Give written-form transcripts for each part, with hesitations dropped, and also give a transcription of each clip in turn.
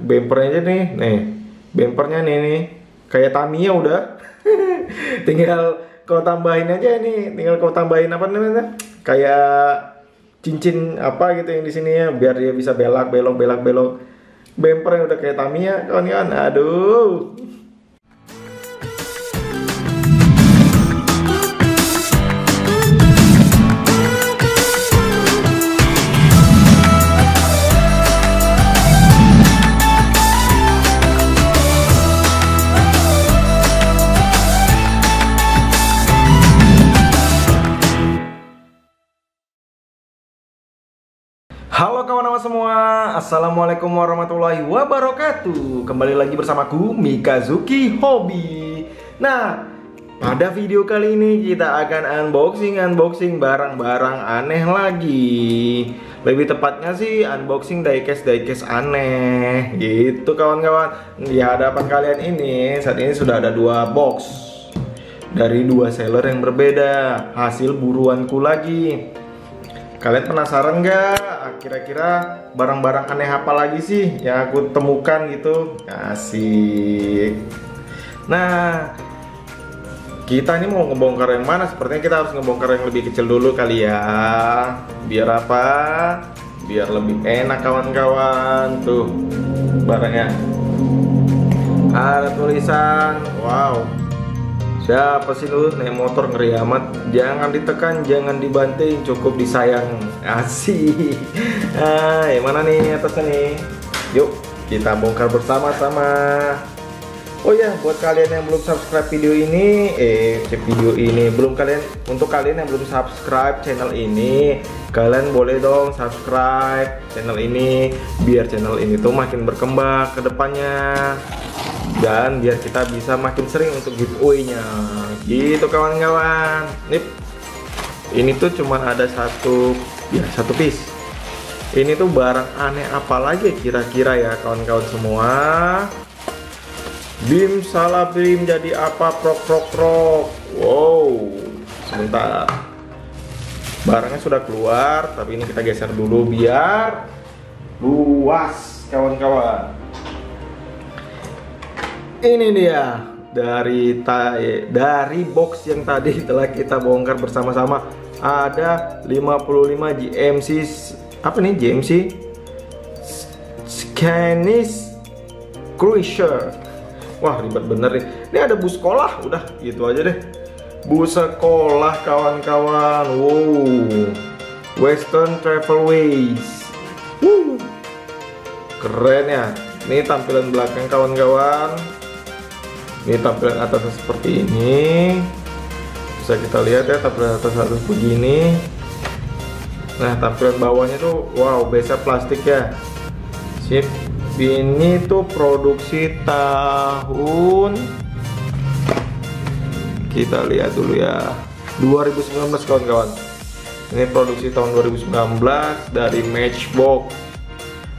Bempernya aja nih, bempernya nih, kayak Tamiya udah. Tinggal kau tambahin aja nih, tinggal kau tambahin apa namanya? Kayak cincin apa gitu yang di sini ya, biar dia bisa belak belok belak belok. Bempernya udah kayak Tamiya, kawan-kawan. Aduh. Halo kawan-kawan semua, assalamualaikum warahmatullahi wabarakatuh. Kembali lagi bersamaku Mikazuki Hobi. Nah, pada video kali ini kita akan unboxing barang-barang aneh lagi. Lebih tepatnya sih unboxing diecast aneh gitu kawan-kawan. Di hadapan kalian ini saat ini sudah ada 2 box dari 2 seller yang berbeda. Hasil buruanku lagi. Kalian penasaran nggak? Kira-kira barang-barang aneh apa lagi sih yang aku temukan gitu? Asik. Nah, kita ini mau ngebongkar yang mana? Sepertinya kita harus ngebongkar yang lebih kecil dulu kali ya. Biar apa? Biar lebih enak kawan-kawan. Tuh barangnya. Ada tulisan. Wow. Siapa sih lu? Naik motor ngeri amat. Jangan ditekan, jangan dibanting, cukup disayang. Asik. Nah, yang mana nih atasnya nih? Yuk, kita bongkar bersama-sama. Oh ya, buat kalian yang belum subscribe video ini, untuk kalian yang belum subscribe channel ini, kalian boleh dong subscribe channel ini, biar channel ini tuh makin berkembang ke depannya. Dan biar kita bisa makin sering untuk giveaway-nya gitu kawan-kawan. Ini tuh cuman ada satu piece. Ini tuh barang aneh apa lagi kira-kira ya kawan-kawan semua. Bim salah bim jadi apa prok. Wow. Sebentar. Barangnya sudah keluar, tapi ini kita geser dulu biar luas kawan-kawan. Ini dia dari box yang tadi telah kita bongkar bersama-sama. Ada 55 GMC apa nih? GMC Scenic Cruiser. Wah, ribet bener nih. Ini ada bus sekolah, udah gitu aja deh. Bus sekolah kawan-kawan. Wow. Western Travelways. Woo. Keren ya. Ini tampilan belakang kawan-kawan. Ini tampilan atasnya seperti ini, bisa kita lihat ya, tampilan atas harus begini. Nah, tampilan bawahnya tuh wow, biasa plastik ya. Sip. Ini tuh produksi tahun, kita lihat dulu ya, 2019 kawan-kawan. Ini produksi tahun 2019 dari Matchbox.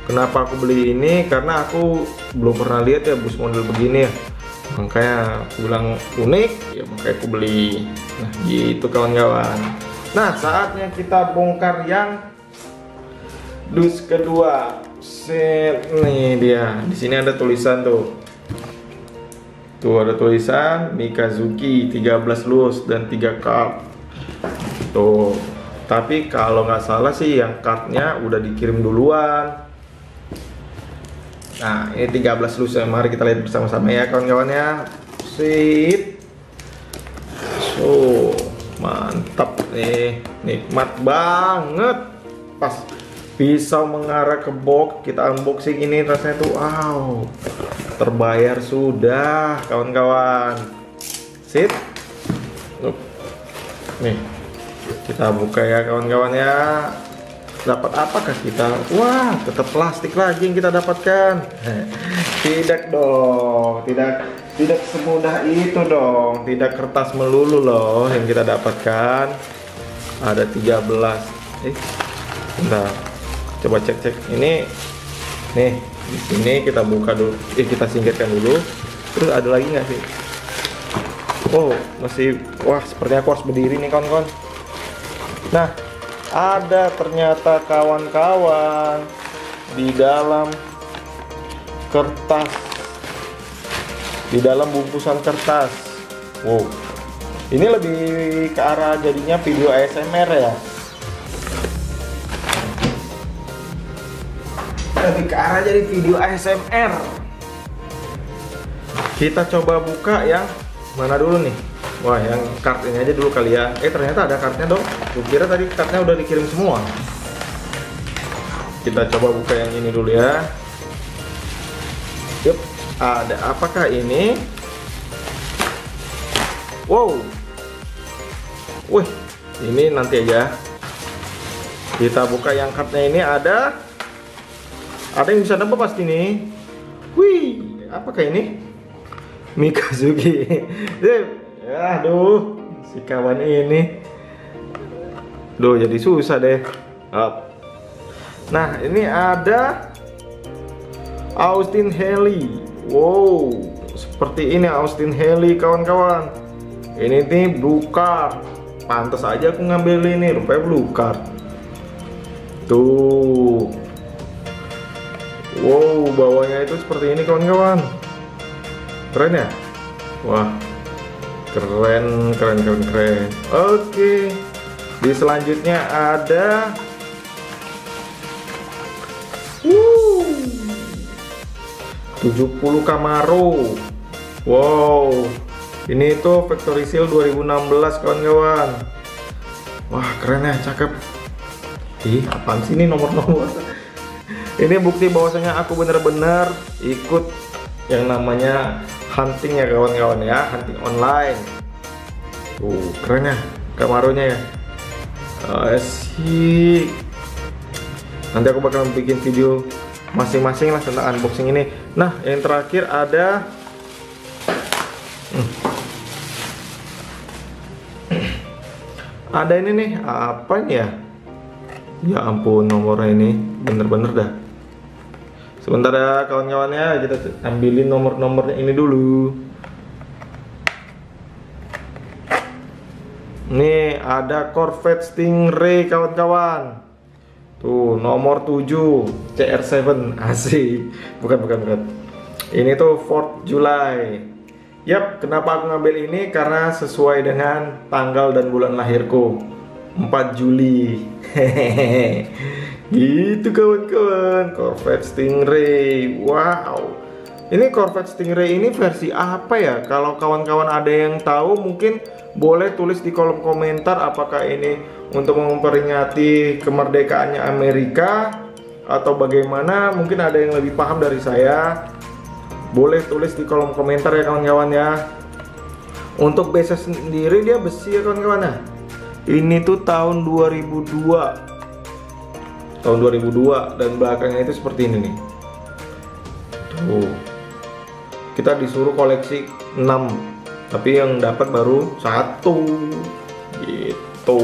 Kenapa aku beli ini? Karena aku belum pernah lihat ya bus model begini ya, makanya aku bilang unik ya, makanya aku beli. Nah gitu kawan-kawan. Nah, saatnya kita bongkar yang dus kedua. Set, nih dia. Di sini ada tulisan tuh. Tuh ada tulisan Mikazuki 13 lus dan 3 cup. Tuh. Tapi kalau nggak salah sih yang cupnya udah dikirim duluan. Nah, ini 13 lusa, mari kita lihat bersama-sama ya kawan-kawan ya. Sip. So, mantap nih. Nikmat banget. Pas pisau mengarah ke box, kita unboxing ini rasanya tuh wow. Terbayar sudah kawan-kawan. Sip. Nih. Kita buka ya kawan-kawan ya. Dapat apakah kita? Wah, tetap plastik lagi yang kita dapatkan. Tidak dong, tidak semudah itu dong. Tidak kertas melulu loh yang kita dapatkan. Ada 13. Bentar. Coba cek-cek ini. Nih, di sini kita buka dulu. Kita singkirkan dulu. Terus ada lagi nggak sih? Oh, masih. Wah, sepertinya aku harus berdiri nih kawan-kawan. Nah, ada ternyata kawan-kawan di dalam kertas, di dalam bungkusan kertas. Wow, ini lebih ke arah jadinya video ASMR ya, lebih ke arah jadi video ASMR. Kita coba buka yang mana dulu nih? Wah, yang kart ini aja dulu kali ya. Ternyata ada kartnya dong. Gue kira tadi kartnya udah dikirim semua. Kita coba buka yang ini dulu ya. Yup, ada apakah ini? Wow. Wih, ini nanti aja. Kita buka yang kartnya ini ada. Ada yang bisa nembak pasti nih. Wih, apakah ini? Mikazuki. Aduh, si kawan ini, duh jadi susah deh. Up. Nah ini ada Austin Healey. Wow, seperti ini Austin Healey kawan-kawan. Ini nih blue card. Pantas aja aku ngambil ini, rupanya blue card. Tuh. Wow, bawahnya itu seperti ini kawan-kawan. Keren ya? Wah. Keren. Oke. Di selanjutnya ada wuh, 70 Camaro. Wow. Ini tuh factory seal 2016 kawan-kawan. Wah, keren ya, cakep. Ih, apaan sih ini nomor-nomor? Ini bukti bahwasanya aku bener-bener ikut yang namanya hunting ya kawan-kawan ya, hunting online. Tuh keren ya Camaro-nya ya, asik. Nanti aku bakal bikin video masing-masing lah tentang unboxing ini. Nah yang terakhir ada ada ini nih, apa ya? Ya ampun nomornya ini bener-bener dah. Sebentar ya kawan-kawannya, kita ambilin nomor-nomornya ini dulu. Nih ada Corvette Stingray kawan-kawan. Tuh nomor 7 CR7. Asik. Bukan. Ini tuh 4 Juli. Yap, kenapa aku ngambil ini? Karena sesuai dengan tanggal dan bulan lahirku, 4 Juli. Hehehe. Gitu kawan-kawan, Corvette Stingray. Wow, ini Corvette Stingray ini versi apa ya? Kalau kawan-kawan ada yang tahu mungkin boleh tulis di kolom komentar, apakah ini untuk memperingati kemerdekaannya Amerika atau bagaimana. Mungkin ada yang lebih paham dari saya, boleh tulis di kolom komentar ya kawan-kawan ya. Untuk base sendiri dia besi ya kawan-kawan ya. Ini tuh tahun 2002 dan belakangnya itu seperti ini nih. Tuh. Kita disuruh koleksi 6, tapi yang dapat baru 1. Gitu.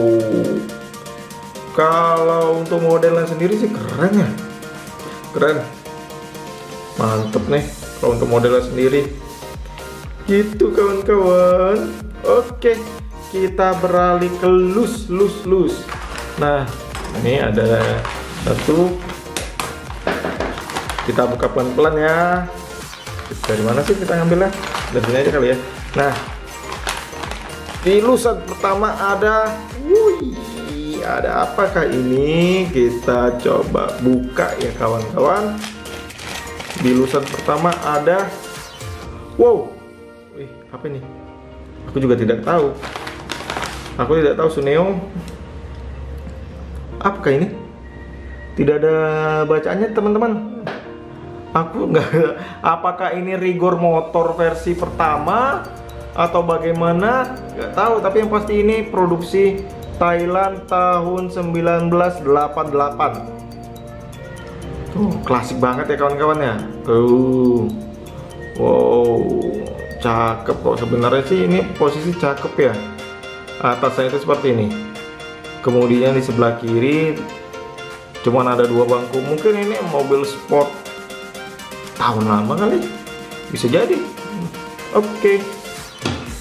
Kalau untuk modelnya sendiri sih keren ya. Keren. Mantep nih kalau untuk modelnya sendiri. Gitu kawan-kawan. Oke, kita beralih ke loose. Nah, ini ada satu, kita buka pelan-pelan ya. Dari mana sih kita ngambilnya? Dari sini aja kali ya. Nah, di lusan pertama ada, wuih, ada apakah ini? Kita coba buka ya kawan-kawan. Di lusan pertama ada, wow, wih, apa ini? Aku juga tidak tahu. Aku tidak tahu Suneo. Apakah ini? Tidak ada bacaannya teman-teman. Aku nggak. Apakah ini rigor motor versi pertama atau bagaimana? Nggak tahu. Tapi yang pasti ini produksi Thailand tahun 1988. Tuh klasik banget ya kawan-kawan ya. Wow, cakep kok sebenarnya sih ini, posisi cakep ya. Atasnya itu seperti ini. Kemudian di sebelah kiri cuman ada 2 bangku. Mungkin ini mobil sport tahun lama kali, bisa jadi. Oke,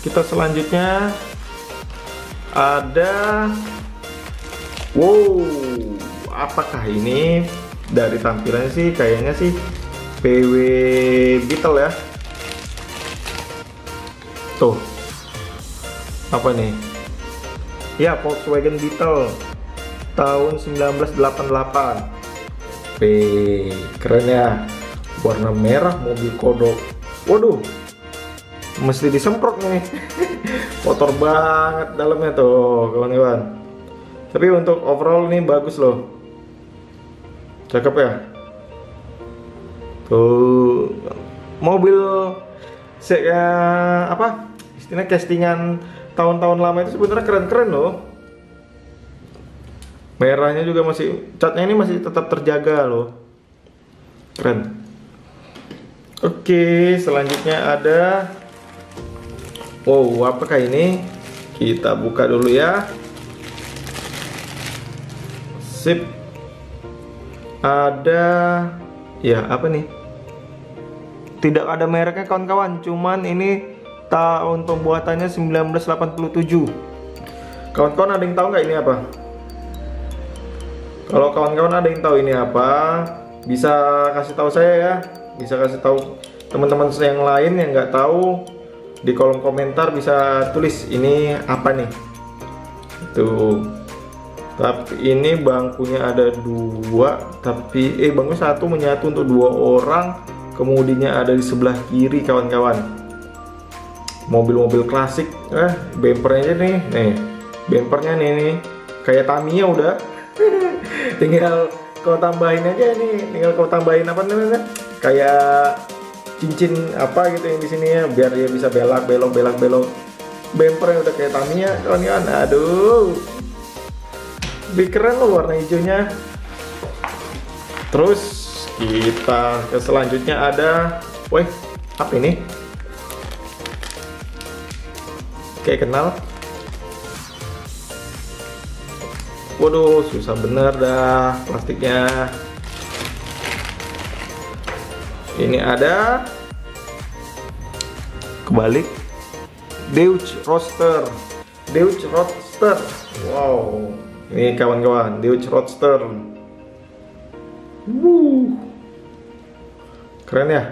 kita selanjutnya ada, wow, apakah ini? Dari tampilannya sih kayaknya sih PW Beetle ya. Tuh. Apa ini? Ya, Volkswagen Beetle tahun 1988. Keren ya. Warna merah, mobil kodok. Waduh. Mesti disemprot nih. Kotor banget dalamnya tuh, kawan-kawan. Tapi untuk overall nih bagus loh. Cakep ya. Tuh, mobil apa? Istilahnya castingan tahun-tahun lama itu sebenarnya keren-keren loh. Merahnya juga masih, catnya ini masih tetap terjaga loh. Keren. Oke, selanjutnya ada, wow, apakah ini? Kita buka dulu ya. Sip. Ada, ya apa nih? Tidak ada mereknya kawan-kawan, cuman ini tahun pembuatannya 1987. Kawan-kawan ada yang tahu nggak ini apa? Kalau kawan-kawan ada yang tahu ini apa, bisa kasih tahu saya ya. Bisa kasih tahu teman-teman yang lain yang nggak tahu, di kolom komentar bisa tulis ini apa nih. Tuh, tapi ini bangkunya ada dua, tapi bangku satu menyatu untuk dua orang, kemudinya ada di sebelah kiri kawan-kawan. Mobil-mobil klasik, bempernya nih, bempernya nih kayak Tamiya udah. Tinggal kau tambahin aja nih, tinggal kau tambahin apa namanya? Kayak cincin apa gitu yang di sini ya, biar dia bisa belok. Bempernya udah kayak Tamiya, kawan-kawan. Aduh, lebih keren loh warna hijaunya. Terus kita ke selanjutnya ada, woi, apa ini? Kayak kenal. Waduh, susah bener dah plastiknya. Ini ada kebalik, Deuce Roadster. Deuce Roadster. Wow. Ini kawan-kawan, Deuce Roadster. Wuh. Keren ya?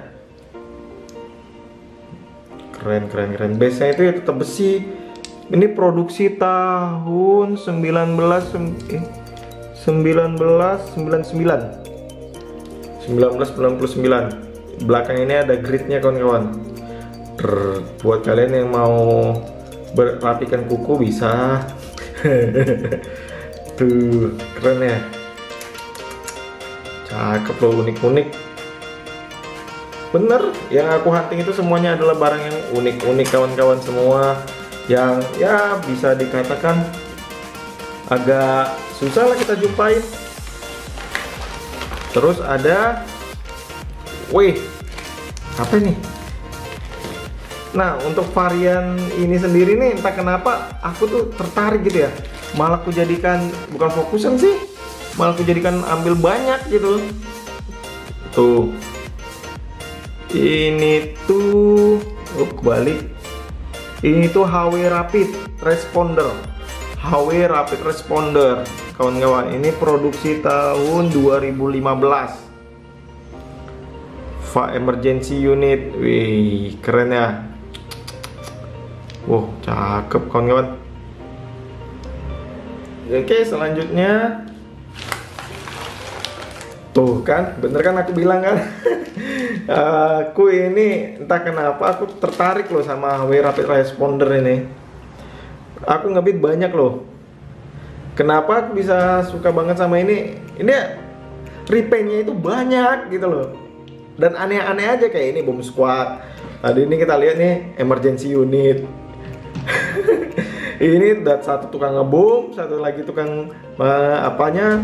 Keren. Base-nya itu ya tetap besi. Ini produksi tahun 1999. Belakang ini ada gridnya kawan-kawan. Buat kalian yang mau berapikan kuku bisa. Tuh, keren ya. Cakep loh, unik-unik. Bener, yang aku hunting itu semuanya adalah barang yang unik-unik kawan-kawan semua. Yang ya bisa dikatakan agak susah lah kita jumpain. Terus ada, wih, apa ini? Nah, untuk varian ini sendiri nih, entah kenapa aku tuh tertarik gitu ya. Malah aku jadikan, bukan fokusan sih, malah aku jadikan ambil banyak gitu. Tuh, ini tuh, kebalik. Ini tuh HW Rapid Responder. HW Rapid Responder, kawan-kawan. Ini produksi tahun 2015. Emergency unit, wih keren ya. Wow, cakep kawan-kawan. Oke, selanjutnya tuh kan, bener kan aku bilang kan. Aku ini entah kenapa aku tertarik loh sama HW Rapid Responder ini. Aku ngebit banyak loh. Kenapa aku bisa suka banget sama ini? Ini repaint-nya itu banyak gitu loh. Dan aneh-aneh aja kayak ini bom squad. Tadi ini kita lihat nih emergency unit. Ini satu tukang ngebom, satu lagi tukang apanya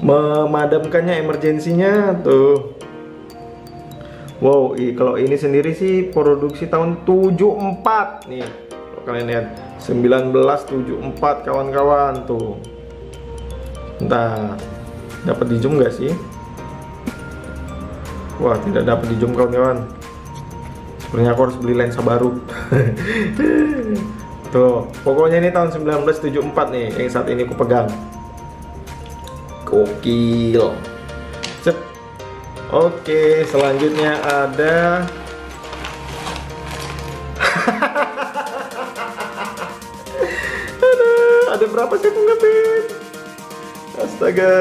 memadamkannya, emergensinya tuh. Wow, kalau ini sendiri sih produksi tahun 74 nih. Kalau kalian lihat 1974 kawan-kawan tuh. Entah dapat di zoom nggak sih? Wah, tidak dapat di zoom kawan-kawan. Sepertinya aku harus beli lensa baru. Tuh, pokoknya ini tahun 1974 nih yang saat ini aku pegang. Gokil. Sip. Oke, selanjutnya ada ada berapa sih aku ngetik? Astaga.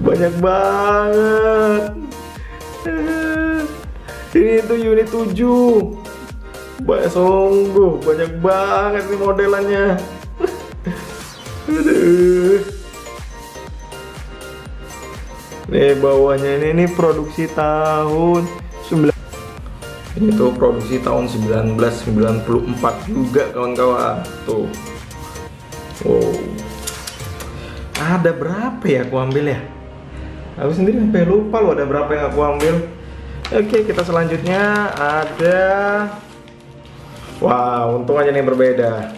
Banyak banget. Ini itu unit 7. Banyak sungguh, banyak banget nih modelannya. Aduh. Nih bawahnya ini produksi tahun 1994 juga kawan-kawan. Tuh. Wow. Ada berapa ya aku ambil ya? Aku sendiri sampai lupa loh ada berapa yang aku ambil. Oke, kita selanjutnya ada, wah, untung aja nih berbeda.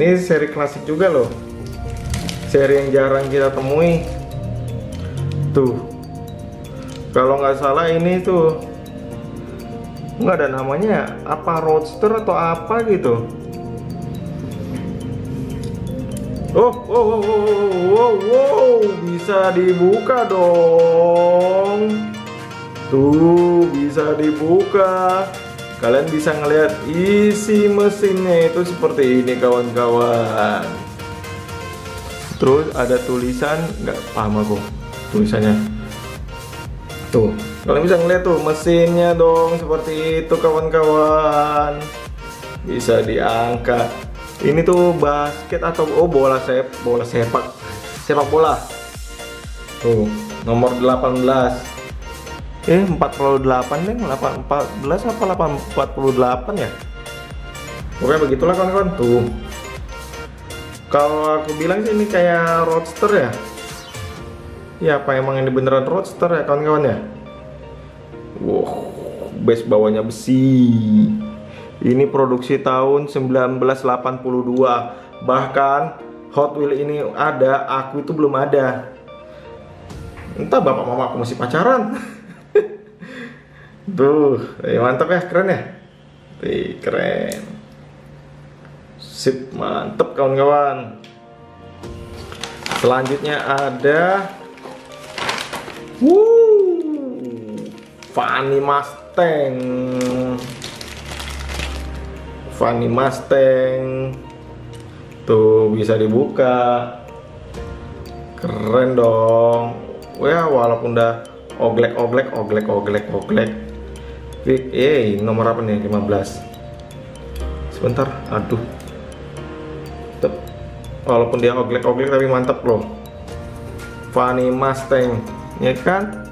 Ini seri klasik juga loh, seri yang jarang kita temui. Tuh, kalau nggak salah ini tuh nggak ada namanya, apa roadster atau apa gitu. Oh, bisa dibuka dong. Tuh, bisa dibuka. Kalian bisa ngelihat isi mesinnya itu seperti ini kawan-kawan. Terus ada tulisan, nggak paham aku tulisannya. Tuh, kalian bisa ngelihat tuh mesinnya dong seperti itu kawan-kawan. Bisa diangkat. Ini tuh basket atau bola sepak bola. Tuh, nomor 18. 48 deh, 14 apa 48 ya? Oke, begitulah kawan-kawan. Tuh, kalau aku bilang sih ini kayak roadster ya. Ya apa emang ini beneran roadster ya kawan-kawan ya? Wow, base bawahnya besi. Ini produksi tahun 1982. Bahkan Hot Wheels ini ada, aku itu belum ada. Entah bapak mama aku masih pacaran. Tuh, mantap ya, keren ya. Tuh, keren. Sip, mantap kawan-kawan. Selanjutnya ada Funny Mustang. Tuh, bisa dibuka. Keren dong. Ya, walaupun udah oglek. Nomor apa nih? 15. Sebentar, aduh. Tep. Walaupun dia oglek tapi mantep loh. Funny Mustang, ya kan?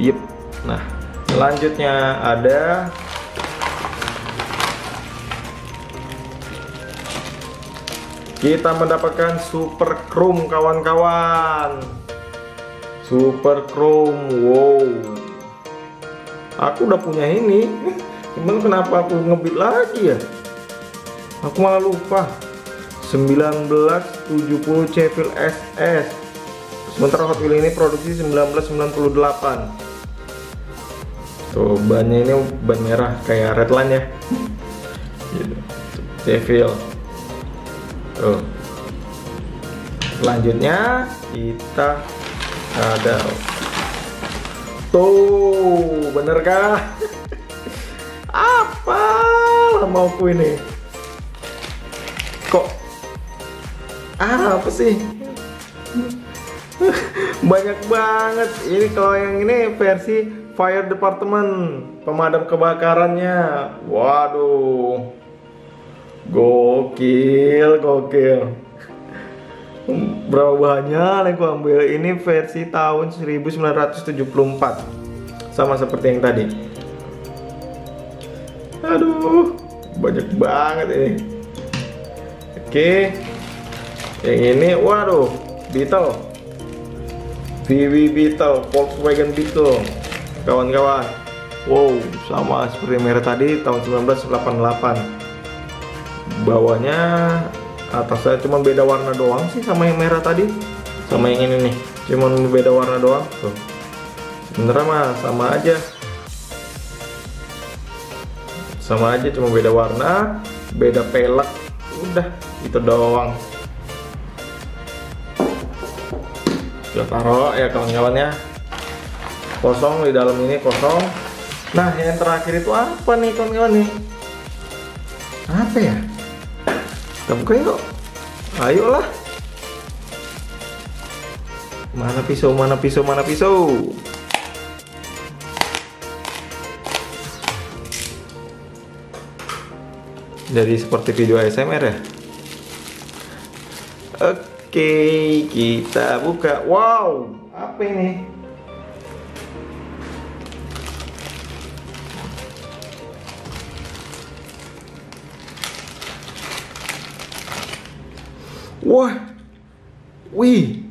Yep. Nah, selanjutnya ada kita mendapatkan Super Chrome kawan-kawan. Super Chrome, wow. Aku udah punya ini, cuman kenapa aku ngebit lagi ya? Aku malah lupa. 1970 Chevrolet SS. Sementara Hot Wheels ini produksi 1998. Tuh, bannya ini ban merah kayak Redline ya. Chevrolet. Tuh. Selanjutnya kita ada tuh, bener kah? Apa mauku ini? Kok apa sih? Banyak banget. Ini kalau yang ini versi Fire Department, pemadam kebakarannya. Waduh, gokil. Berapa bahannya aku ambil? Ini versi tahun 1974, sama seperti yang tadi. Aduh, banyak banget ini. Oke, yang ini, waduh, Beetle, VW Beetle, Volkswagen Beetle kawan-kawan. Wow, sama seperti merek tadi, tahun 1988. Bawahnya, atasnya cuma beda warna doang sih sama yang merah tadi, sama yang ini nih, cuma beda warna doang. Tuh, sebenarnya mah sama aja, cuma beda warna, beda pelek, udah itu doang. Sudah taruh ya kawan-kawannya. Kosong, di dalam ini kosong. Nah, yang terakhir itu apa nih kawan-kawan nih? Apa ya? Kita bukain kok. Ayolah. Mana pisau, mana pisau, mana pisau? Jadi seperti video ASMR ya. Oke, kita buka. Wow, apa ini? Wah, wih,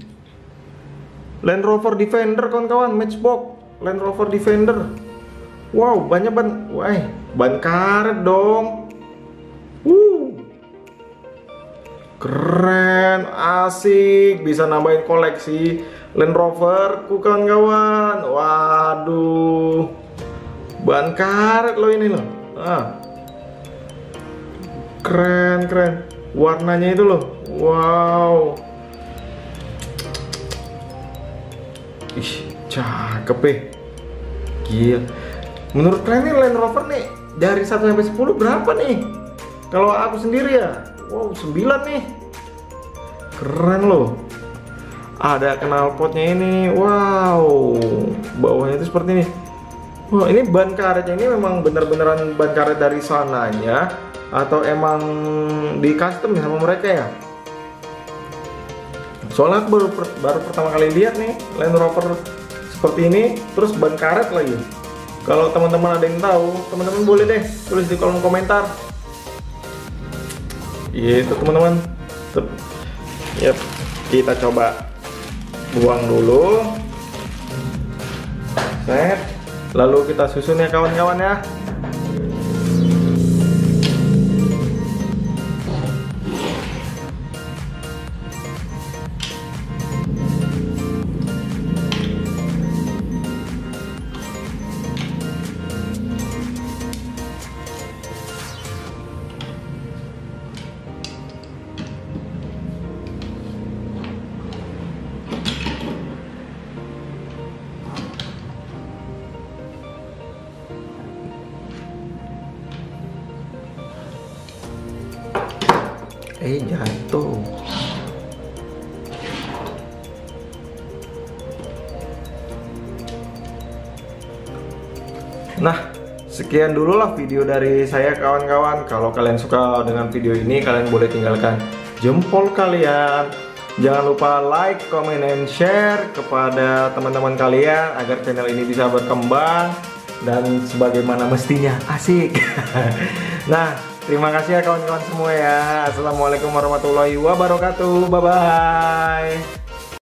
Land Rover Defender kawan-kawan, Matchbox, Land Rover Defender. Wow, banyak ban, wah, ban karet dong. Keren, asik, bisa nambahin koleksi Land Rover ku kawan-kawan. Waduh, ban karet loh ini loh. Ah, keren keren, warnanya itu loh. Wow, ih cakep ya, gila. Menurut kalian nih Land Rover nih dari 1 sampai 10 berapa nih? Kalau aku sendiri ya, wow, 9 nih. Keren loh. Ada knalpotnya ini. Wow. Bawahnya itu seperti ini. Wah, wow, ini ban karetnya ini memang bener-beneran ban karet dari sananya atau emang di custom sama mereka ya? Soalnya aku baru pertama kali lihat nih Land Rover seperti ini terus ban karet lagi. Kalau teman-teman ada yang tahu, teman-teman boleh deh tulis di kolom komentar. Itu teman-teman, yep, kita coba buang dulu, set, lalu kita susun ya kawan-kawan ya. Jatuh. Nah, sekian dulu lah video dari saya kawan-kawan. Kalau kalian suka dengan video ini, kalian boleh tinggalkan jempol kalian. Jangan lupa like, comment, and share kepada teman-teman kalian agar channel ini bisa berkembang dan sebagaimana mestinya. Asik. Nah, terima kasih ya kawan-kawan semua ya. Assalamualaikum warahmatullahi wabarakatuh. Bye-bye.